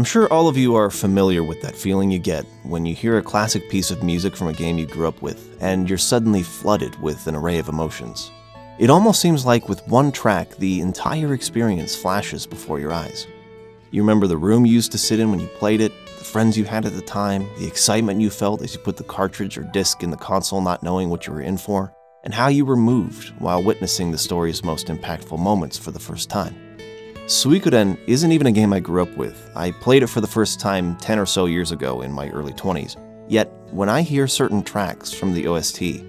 I'm sure all of you are familiar with that feeling you get when you hear a classic piece of music from a game you grew up with, and you're suddenly flooded with an array of emotions. It almost seems like with one track, the entire experience flashes before your eyes. You remember the room you used to sit in when you played it, the friends you had at the time, the excitement you felt as you put the cartridge or disc in the console not knowing what you were in for, and how you were moved while witnessing the story's most impactful moments for the first time. Suikoden isn't even a game I grew up with. I played it for the first time 10 or so years ago in my early 20s. Yet, when I hear certain tracks from the OST,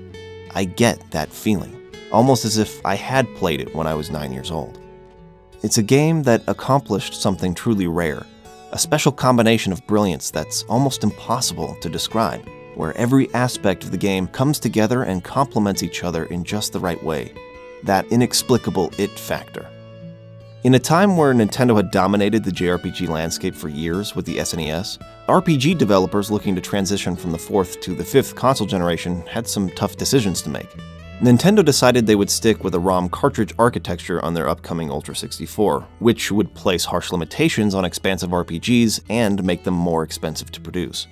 I get that feeling. Almost as if I had played it when I was 9 years old. It's a game that accomplished something truly rare, a special combination of brilliance that's almost impossible to describe, where every aspect of the game comes together and complements each other in just the right way, that inexplicable it factor. In a time where Nintendo had dominated the JRPG landscape for years with the SNES, RPG developers looking to transition from the 4th to the 5th console generation had some tough decisions to make. Nintendo decided they would stick with a ROM cartridge architecture on their upcoming Ultra 64, which would place harsh limitations on expansive RPGs and make them more expensive to produce.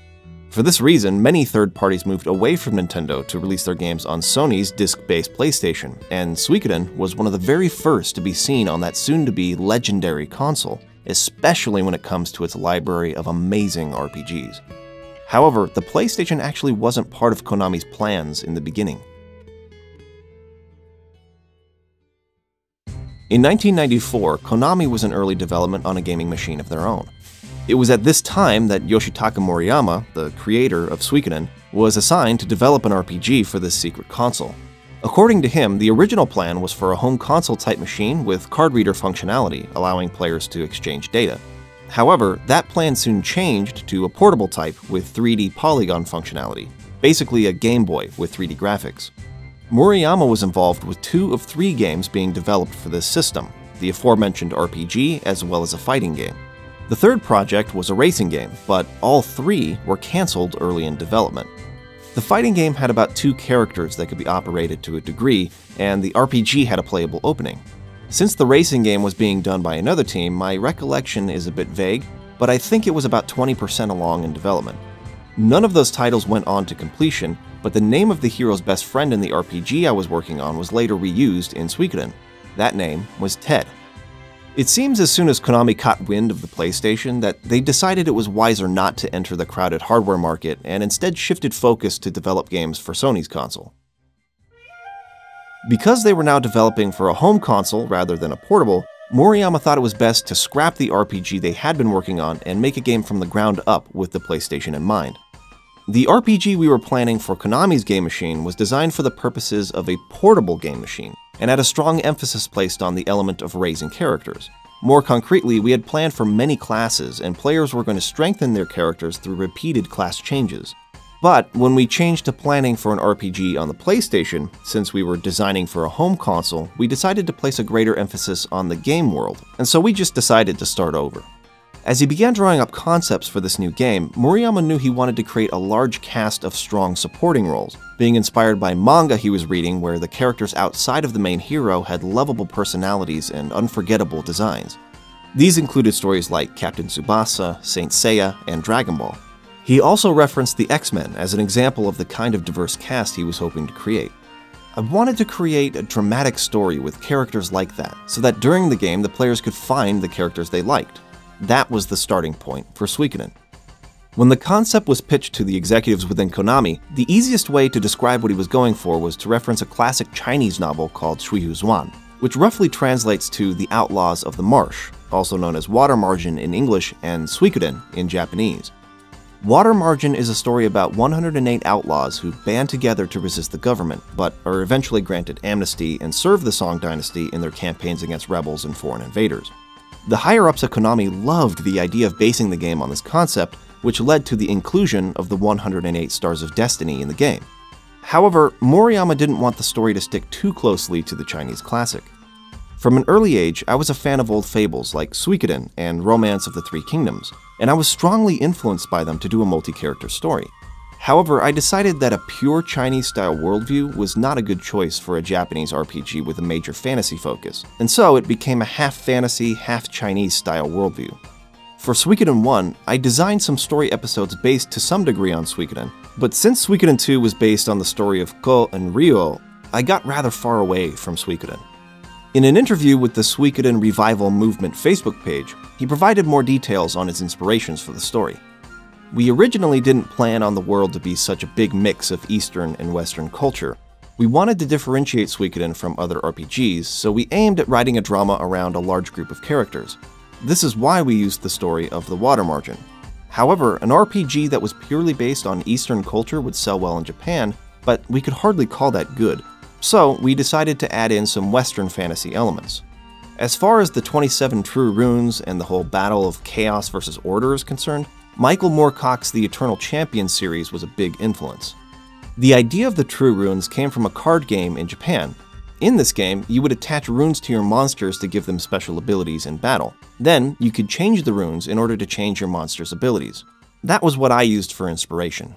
For this reason, many third parties moved away from Nintendo to release their games on Sony's disc-based PlayStation, and Suikoden was one of the very first to be seen on that soon-to-be legendary console, especially when it comes to its library of amazing RPGs. However, the PlayStation actually wasn't part of Konami's plans in the beginning. In 1994, Konami was in early development on a gaming machine of their own. It was at this time that Yoshitaka Moriyama, the creator of Suikoden, was assigned to develop an RPG for this secret console. According to him, the original plan was for a home console-type machine with card reader functionality, allowing players to exchange data. However, that plan soon changed to a portable type with 3D polygon functionality, basically a Game Boy with 3D graphics. Moriyama was involved with 2 of 3 games being developed for this system, the aforementioned RPG as well as a fighting game. The third project was a racing game, but all 3 were cancelled early in development. The fighting game had about 2 characters that could be operated to a degree, and the RPG had a playable opening. Since the racing game was being done by another team, my recollection is a bit vague, but I think it was about 20% along in development. None of those titles went on to completion, but the name of the hero's best friend in the RPG I was working on was later reused in Suikoden. That name was Ted. It seems as soon as Konami caught wind of the PlayStation that they decided it was wiser not to enter the crowded hardware market and instead shifted focus to develop games for Sony's console. Because they were now developing for a home console rather than a portable, Moriyama thought it was best to scrap the RPG they had been working on and make a game from the ground up with the PlayStation in mind. The RPG we were planning for Konami's game machine was designed for the purposes of a portable game machine, and had a strong emphasis placed on the element of raising characters. More concretely, we had planned for many classes, and players were going to strengthen their characters through repeated class changes. But when we changed to planning for an RPG on the PlayStation, since we were designing for a home console, we decided to place a greater emphasis on the game world, and so we just decided to start over. As he began drawing up concepts for this new game, Moriyama knew he wanted to create a large cast of strong supporting roles, being inspired by manga he was reading where the characters outside of the main hero had lovable personalities and unforgettable designs. These included stories like Captain Tsubasa, Saint Seiya, and Dragon Ball. He also referenced the X-Men as an example of the kind of diverse cast he was hoping to create. I wanted to create a dramatic story with characters like that, so that during the game the players could find the characters they liked. That was the starting point for Suikoden. When the concept was pitched to the executives within Konami, the easiest way to describe what he was going for was to reference a classic Chinese novel called Shui Hu Zhuan, which roughly translates to The Outlaws of the Marsh, also known as Water Margin in English and Suikoden in Japanese. Water Margin is a story about 108 outlaws who band together to resist the government, but are eventually granted amnesty and serve the Song Dynasty in their campaigns against rebels and foreign invaders. The higher-ups at Konami loved the idea of basing the game on this concept, which led to the inclusion of the 108 Stars of Destiny in the game. However, Moriyama didn't want the story to stick too closely to the Chinese classic. From an early age, I was a fan of old fables like Suikoden and Romance of the Three Kingdoms, and I was strongly influenced by them to do a multi-character story. However, I decided that a pure Chinese-style worldview was not a good choice for a Japanese RPG with a major fantasy focus, and so it became a half-fantasy, half-Chinese-style worldview. For Suikoden 1, I designed some story episodes based to some degree on Suikoden, but since Suikoden 2 was based on the story of Ko and Ryo, I got rather far away from Suikoden. In an interview with the Suikoden Revival Movement Facebook page, he provided more details on his inspirations for the story. We originally didn't plan on the world to be such a big mix of Eastern and Western culture. We wanted to differentiate Suikoden from other RPGs, so we aimed at writing a drama around a large group of characters. This is why we used the story of the Water Margin. However, an RPG that was purely based on Eastern culture would sell well in Japan, but we could hardly call that good, so we decided to add in some Western fantasy elements. As far as the 27 True Runes and the whole battle of Chaos versus Order is concerned, Michael Moorcock's The Eternal Champion series was a big influence. The idea of the True Runes came from a card game in Japan. In this game, you would attach runes to your monsters to give them special abilities in battle. Then, you could change the runes in order to change your monster's abilities. That was what I used for inspiration.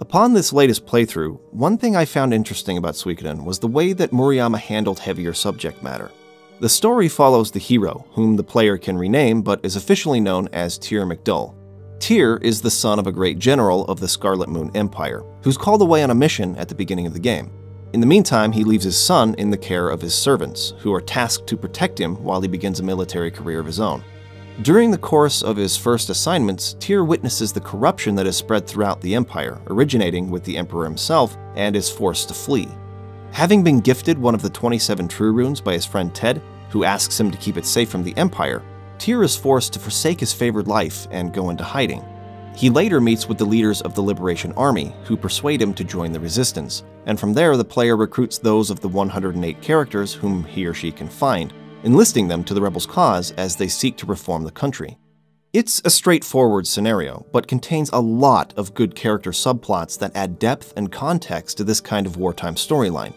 Upon this latest playthrough, one thing I found interesting about Suikoden was the way that Murayama handled heavier subject matter. The story follows the hero, whom the player can rename but is officially known as Tyr McDull. Tyr is the son of a great general of the Scarlet Moon Empire, who's called away on a mission at the beginning of the game. In the meantime, he leaves his son in the care of his servants, who are tasked to protect him while he begins a military career of his own. During the course of his first assignments, Tyr witnesses the corruption that is spread throughout the Empire, originating with the Emperor himself, and is forced to flee. Having been gifted one of the 27 True Runes by his friend Ted, who asks him to keep it safe from the Empire, Tyr is forced to forsake his favored life and go into hiding. He later meets with the leaders of the Liberation Army, who persuade him to join the Resistance, and from there the player recruits those of the 108 characters whom he or she can find, enlisting them to the rebels' cause as they seek to reform the country. It's a straightforward scenario, but contains a lot of good character subplots that add depth and context to this kind of wartime storyline.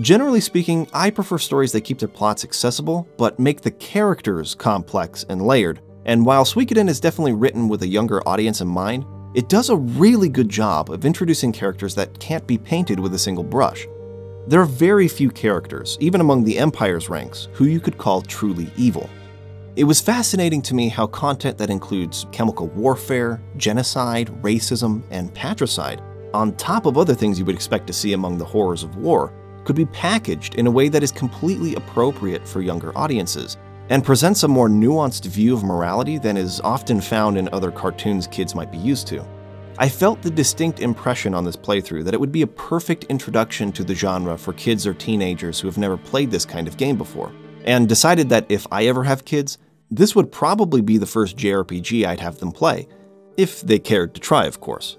Generally speaking, I prefer stories that keep their plots accessible, but make the characters complex and layered, and while Suikoden is definitely written with a younger audience in mind, it does a really good job of introducing characters that can't be painted with a single brush. There are very few characters, even among the Empire's ranks, who you could call truly evil. It was fascinating to me how content that includes chemical warfare, genocide, racism, and patricide, on top of other things you would expect to see among the horrors of war, could be packaged in a way that is completely appropriate for younger audiences, and presents a more nuanced view of morality than is often found in other cartoons kids might be used to. I felt the distinct impression on this playthrough that it would be a perfect introduction to the genre for kids or teenagers who have never played this kind of game before, and decided that if I ever have kids, this would probably be the first JRPG I'd have them play, if they cared to try, of course.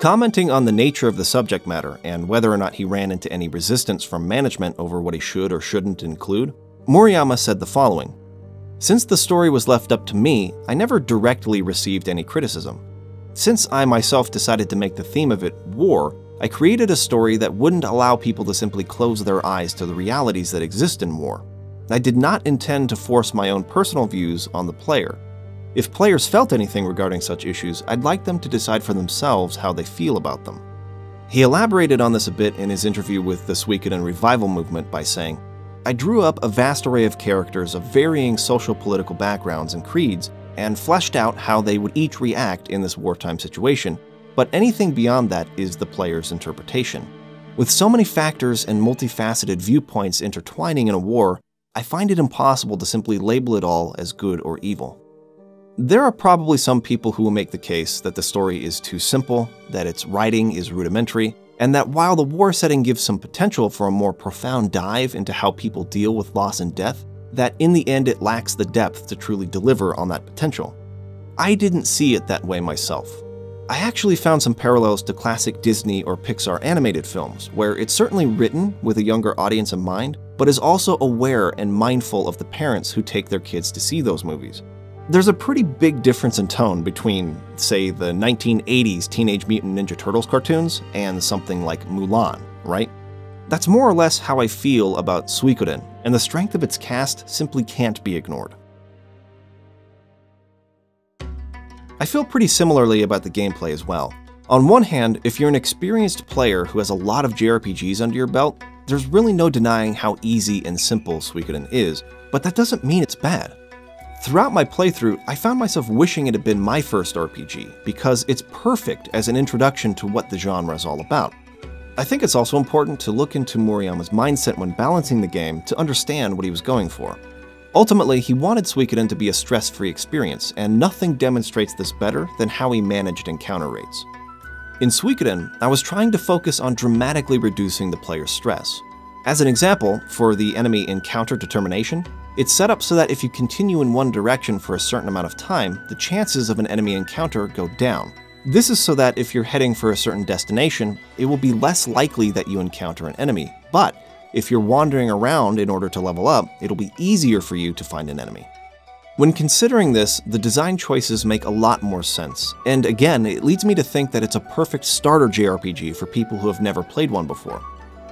Commenting on the nature of the subject matter and whether or not he ran into any resistance from management over what he should or shouldn't include, Murayama said the following: "Since the story was left up to me, I never directly received any criticism. Since I myself decided to make the theme of it war, I created a story that wouldn't allow people to simply close their eyes to the realities that exist in war. I did not intend to force my own personal views on the player. If players felt anything regarding such issues, I'd like them to decide for themselves how they feel about them." He elaborated on this a bit in his interview with the Suikoden Revival Movement by saying, "I drew up a vast array of characters of varying social political backgrounds and creeds, and fleshed out how they would each react in this wartime situation, but anything beyond that is the player's interpretation. With so many factors and multifaceted viewpoints intertwining in a war, I find it impossible to simply label it all as good or evil." There are probably some people who will make the case that the story is too simple, that its writing is rudimentary, and that while the war setting gives some potential for a more profound dive into how people deal with loss and death, that in the end it lacks the depth to truly deliver on that potential. I didn't see it that way myself. I actually found some parallels to classic Disney or Pixar animated films, where it's certainly written with a younger audience in mind, but is also aware and mindful of the parents who take their kids to see those movies. There's a pretty big difference in tone between, say, the 1980s Teenage Mutant Ninja Turtles cartoons and something like Mulan, right? That's more or less how I feel about Suikoden, and the strength of its cast simply can't be ignored. I feel pretty similarly about the gameplay as well. On one hand, if you're an experienced player who has a lot of JRPGs under your belt, there's really no denying how easy and simple Suikoden is, but that doesn't mean it's bad. Throughout my playthrough, I found myself wishing it had been my first RPG, because it's perfect as an introduction to what the genre is all about. I think it's also important to look into Moriyama's mindset when balancing the game to understand what he was going for. Ultimately, he wanted Suikoden to be a stress-free experience, and nothing demonstrates this better than how he managed encounter rates. In Suikoden, I was trying to focus on dramatically reducing the player's stress. As an example, for the enemy encounter determination, it's set up so that if you continue in one direction for a certain amount of time, the chances of an enemy encounter go down. This is so that if you're heading for a certain destination, it will be less likely that you encounter an enemy, but if you're wandering around in order to level up, it'll be easier for you to find an enemy. When considering this, the design choices make a lot more sense, and again, it leads me to think that it's a perfect starter JRPG for people who have never played one before.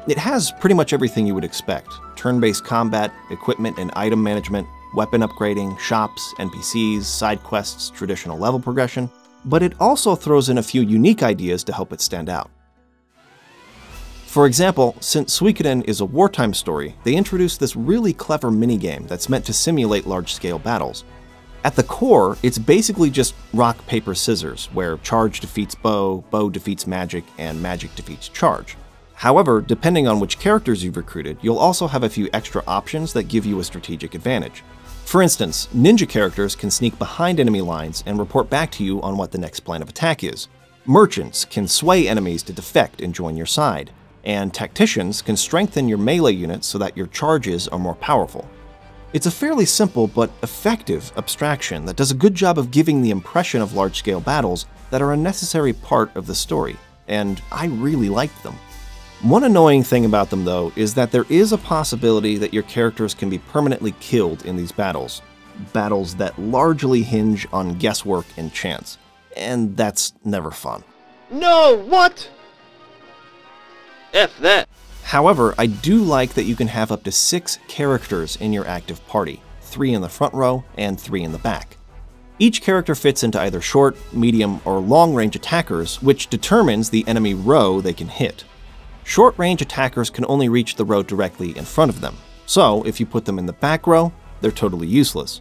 It has pretty much everything you would expect: turn-based combat, equipment and item management, weapon upgrading, shops, NPCs, side quests, traditional level progression, but it also throws in a few unique ideas to help it stand out. For example, since Suikoden is a wartime story, they introduced this really clever minigame that's meant to simulate large-scale battles. At the core, it's basically just rock, paper, scissors, where charge defeats bow, bow defeats magic, and magic defeats charge. However, depending on which characters you've recruited, you'll also have a few extra options that give you a strategic advantage. For instance, ninja characters can sneak behind enemy lines and report back to you on what the next plan of attack is. Merchants can sway enemies to defect and join your side. And tacticians can strengthen your melee units so that your charges are more powerful. It's a fairly simple but effective abstraction that does a good job of giving the impression of large-scale battles that are a necessary part of the story, and I really liked them. One annoying thing about them, though, is that there is a possibility that your characters can be permanently killed in these battles. Battles that largely hinge on guesswork and chance. And that's never fun. No, what? F that. However, I do like that you can have up to 6 characters in your active party, 3 in the front row and 3 in the back. Each character fits into either short, medium, or long-range attackers, which determines the enemy row they can hit. Short-range attackers can only reach the row directly in front of them, so if you put them in the back row, they're totally useless.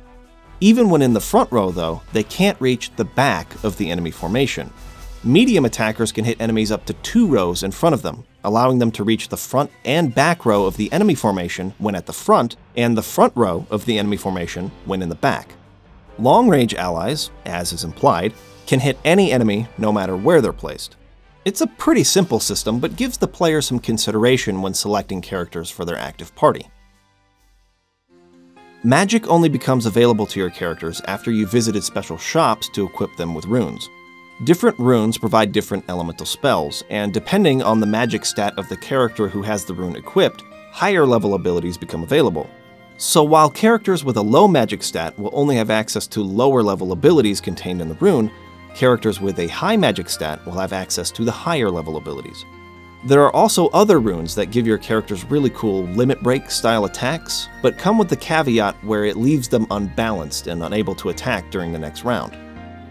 Even when in the front row, though, they can't reach the back of the enemy formation. Medium attackers can hit enemies up to 2 rows in front of them, allowing them to reach the front and back row of the enemy formation when at the front, and the front row of the enemy formation when in the back. Long-range allies, as is implied, can hit any enemy no matter where they're placed. It's a pretty simple system, but gives the player some consideration when selecting characters for their active party. Magic only becomes available to your characters after you visited special shops to equip them with runes. Different runes provide different elemental spells, and depending on the magic stat of the character who has the rune equipped, higher level abilities become available. So while characters with a low magic stat will only have access to lower level abilities contained in the rune, characters with a high magic stat will have access to the higher level abilities. There are also other runes that give your characters really cool limit break style attacks, but come with the caveat where it leaves them unbalanced and unable to attack during the next round.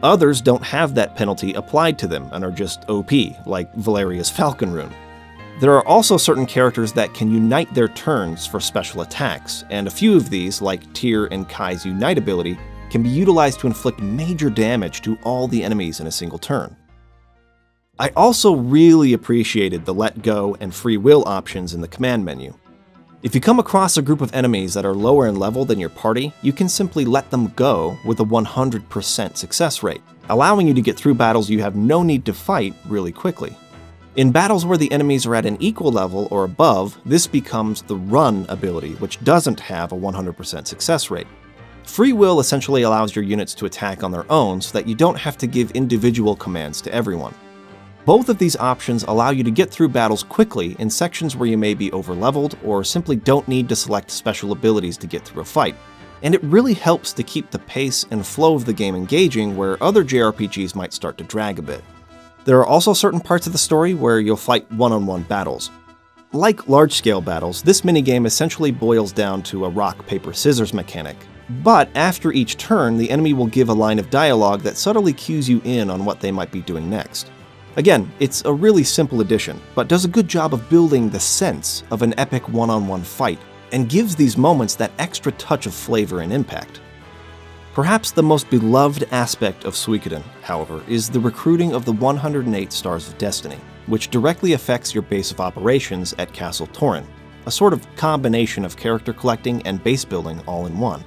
Others don't have that penalty applied to them and are just OP, like Valeria's Falcon Rune. There are also certain characters that can unite their turns for special attacks, and a few of these, like Tyr and Kai's Unite ability, can be utilized to inflict major damage to all the enemies in a single turn. I also really appreciated the Let Go and Free Will options in the command menu. If you come across a group of enemies that are lower in level than your party, you can simply let them go with a 100% success rate, allowing you to get through battles you have no need to fight really quickly. In battles where the enemies are at an equal level or above, this becomes the Run ability, which doesn't have a 100% success rate. Free Will essentially allows your units to attack on their own so that you don't have to give individual commands to everyone. Both of these options allow you to get through battles quickly in sections where you may be overleveled or simply don't need to select special abilities to get through a fight, and it really helps to keep the pace and flow of the game engaging where other JRPGs might start to drag a bit. There are also certain parts of the story where you'll fight one-on-one battles. Like large-scale battles, this minigame essentially boils down to a rock-paper-scissors mechanic, but after each turn, the enemy will give a line of dialogue that subtly cues you in on what they might be doing next. Again, it's a really simple addition, but does a good job of building the sense of an epic one-on-one fight, and gives these moments that extra touch of flavor and impact. Perhaps the most beloved aspect of Suikoden, however, is the recruiting of the 108 Stars of Destiny, which directly affects your base of operations at Castle Torren, a sort of combination of character collecting and base building all in one.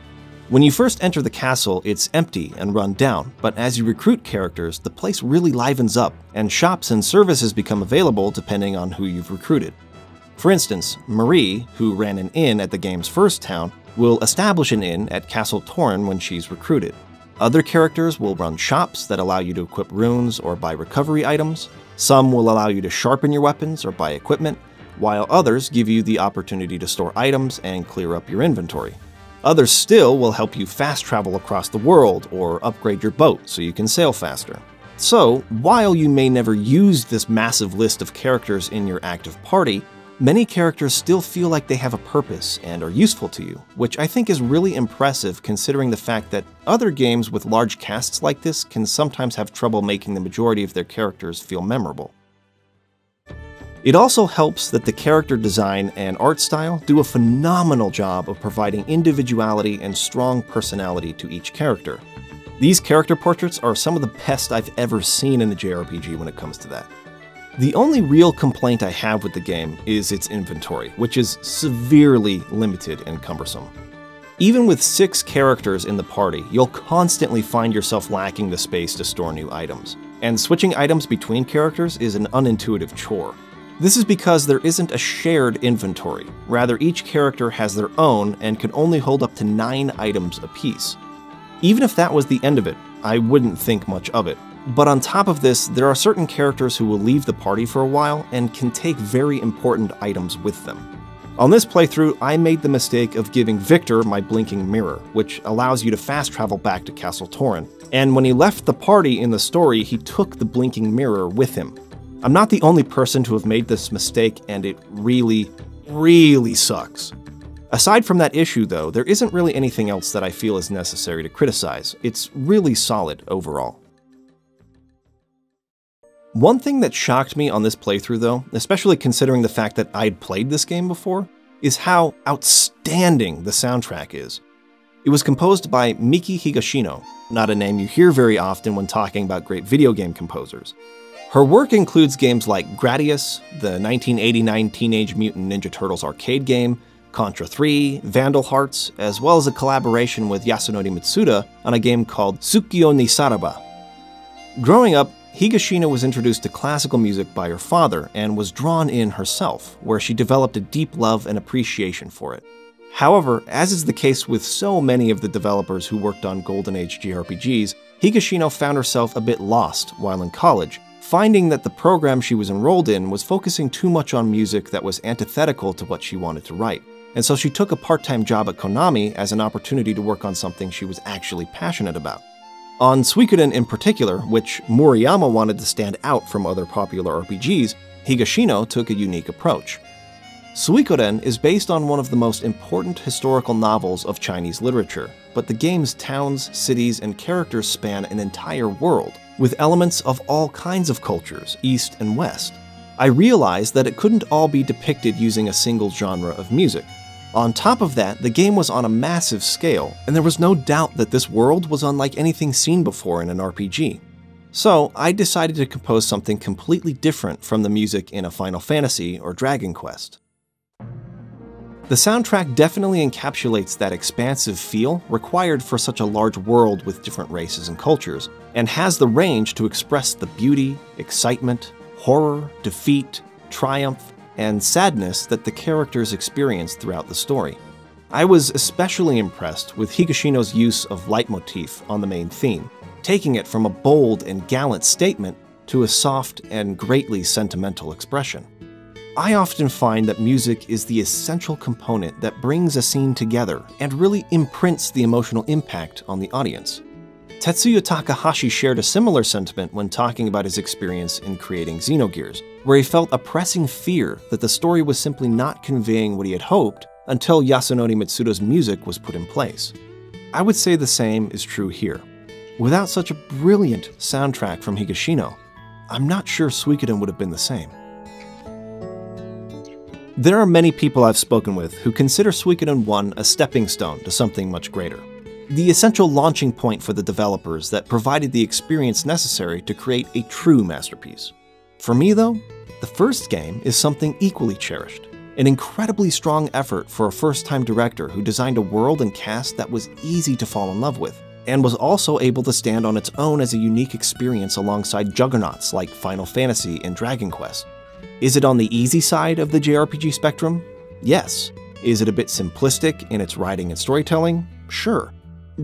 When you first enter the castle, it's empty and run down, but as you recruit characters, the place really livens up, and shops and services become available depending on who you've recruited. For instance, Marie, who ran an inn at the game's first town, will establish an inn at Castle Torren when she's recruited. Other characters will run shops that allow you to equip runes or buy recovery items. Some will allow you to sharpen your weapons or buy equipment, while others give you the opportunity to store items and clear up your inventory. Others still will help you fast travel across the world or upgrade your boat so you can sail faster. So, while you may never use this massive list of characters in your active party, many characters still feel like they have a purpose and are useful to you, which I think is really impressive considering the fact that other games with large casts like this can sometimes have trouble making the majority of their characters feel memorable. It also helps that the character design and art style do a phenomenal job of providing individuality and strong personality to each character. These character portraits are some of the best I've ever seen in the JRPG when it comes to that. The only real complaint I have with the game is its inventory, which is severely limited and cumbersome. Even with 6 characters in the party, you'll constantly find yourself lacking the space to store new items, and switching items between characters is an unintuitive chore. This is because there isn't a shared inventory, rather each character has their own and can only hold up to 9 items apiece. Even if that was the end of it, I wouldn't think much of it. But on top of this, there are certain characters who will leave the party for a while and can take very important items with them. On this playthrough, I made the mistake of giving Victor my blinking mirror, which allows you to fast travel back to Castle Torren, and when he left the party in the story, he took the blinking mirror with him. I'm not the only person to have made this mistake, and it really, really sucks. Aside from that issue, though, there isn't really anything else that I feel is necessary to criticize. It's really solid overall. One thing that shocked me on this playthrough though, especially considering the fact that I'd played this game before, is how outstanding the soundtrack is. It was composed by Miki Higashino, not a name you hear very often when talking about great video game composers. Her work includes games like Gradius, the 1989 Teenage Mutant Ninja Turtles arcade game, Contra 3, Vandal Hearts, as well as a collaboration with Yasunori Mitsuda on a game called Tsukio ni Saraba. Growing up, Higashino was introduced to classical music by her father and was drawn in herself, where she developed a deep love and appreciation for it. However, as is the case with so many of the developers who worked on Golden Age JRPGs, Higashino found herself a bit lost while in college, finding that the program she was enrolled in was focusing too much on music that was antithetical to what she wanted to write, and so she took a part-time job at Konami as an opportunity to work on something she was actually passionate about. On Suikoden in particular, which Murayama wanted to stand out from other popular RPGs, Higashino took a unique approach. Suikoden is based on one of the most important historical novels of Chinese literature, but the game's towns, cities, and characters span an entire world, with elements of all kinds of cultures, East and West. I realized that it couldn't all be depicted using a single genre of music. On top of that, the game was on a massive scale, and there was no doubt that this world was unlike anything seen before in an RPG. So, I decided to compose something completely different from the music in a Final Fantasy or Dragon Quest. The soundtrack definitely encapsulates that expansive feel required for such a large world with different races and cultures, and has the range to express the beauty, excitement, horror, defeat, triumph, and sadness that the characters experience throughout the story. I was especially impressed with Higashino's use of leitmotif on the main theme, taking it from a bold and gallant statement to a soft and greatly sentimental expression. I often find that music is the essential component that brings a scene together and really imprints the emotional impact on the audience. Tetsuya Takahashi shared a similar sentiment when talking about his experience in creating Xenogears, where he felt a pressing fear that the story was simply not conveying what he had hoped until Yasunori Mitsuda's music was put in place. I would say the same is true here. Without such a brilliant soundtrack from Higashino, I'm not sure Suikoden would have been the same. There are many people I've spoken with who consider Suikoden 1 a stepping stone to something much greater. the essential launching point for the developers that provided the experience necessary to create a true masterpiece. For me, though, the first game is something equally cherished, an incredibly strong effort for a first-time director who designed a world and cast that was easy to fall in love with, and was also able to stand on its own as a unique experience alongside juggernauts like Final Fantasy and Dragon Quest. Is it on the easy side of the JRPG spectrum? Yes. Is it a bit simplistic in its writing and storytelling? Sure.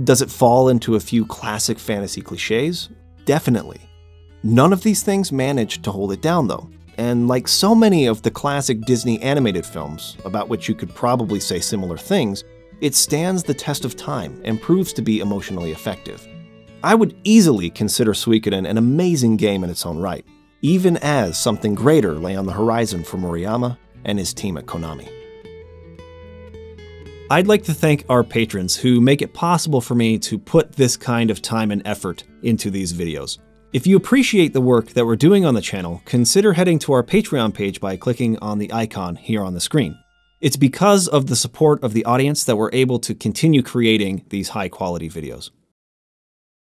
Does it fall into a few classic fantasy cliches? Definitely. None of these things managed to hold it down, though, and like so many of the classic Disney animated films, about which you could probably say similar things, it stands the test of time and proves to be emotionally effective. I would easily consider Suikoden an amazing game in its own right, even as something greater lay on the horizon for Moriyama and his team at Konami. I'd like to thank our patrons who make it possible for me to put this kind of time and effort into these videos. If you appreciate the work that we're doing on the channel, consider heading to our Patreon page by clicking on the icon here on the screen. It's because of the support of the audience that we're able to continue creating these high-quality videos.